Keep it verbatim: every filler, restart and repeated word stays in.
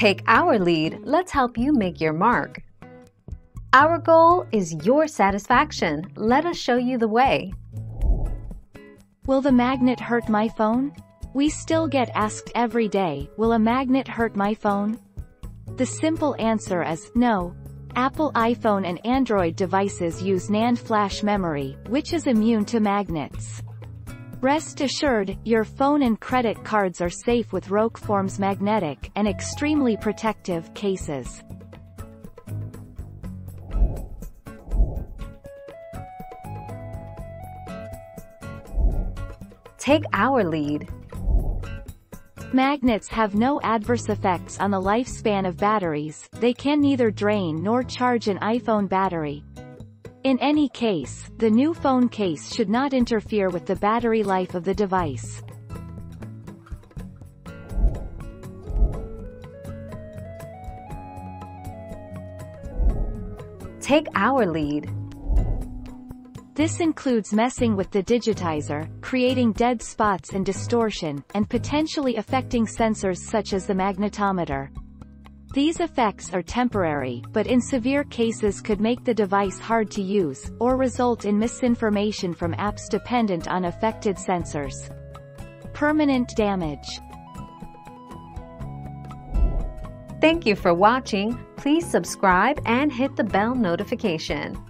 Take our lead, let's help you make your mark. Our goal is your satisfaction. Let us show you the way. Will the magnet hurt my phone? We still get asked every day, will a magnet hurt my phone? The simple answer is no. Apple iPhone and Android devices use NAND flash memory, which is immune to magnets. Rest assured, your phone and credit cards are safe with Rokeform's magnetic and extremely protective cases. Take our lead. Magnets have no adverse effects on the lifespan of batteries. They can neither drain nor charge an iPhone battery. In any case, the new phone case should not interfere with the battery life of the device. Take our lead. This includes messing with the digitizer, creating dead spots and distortion, and potentially affecting sensors such as the magnetometer. These effects are temporary, but in severe cases could make the device hard to use, or result in misinformation from apps dependent on affected sensors. Permanent damage. Thank you for watching. Please subscribe and hit the bell notification.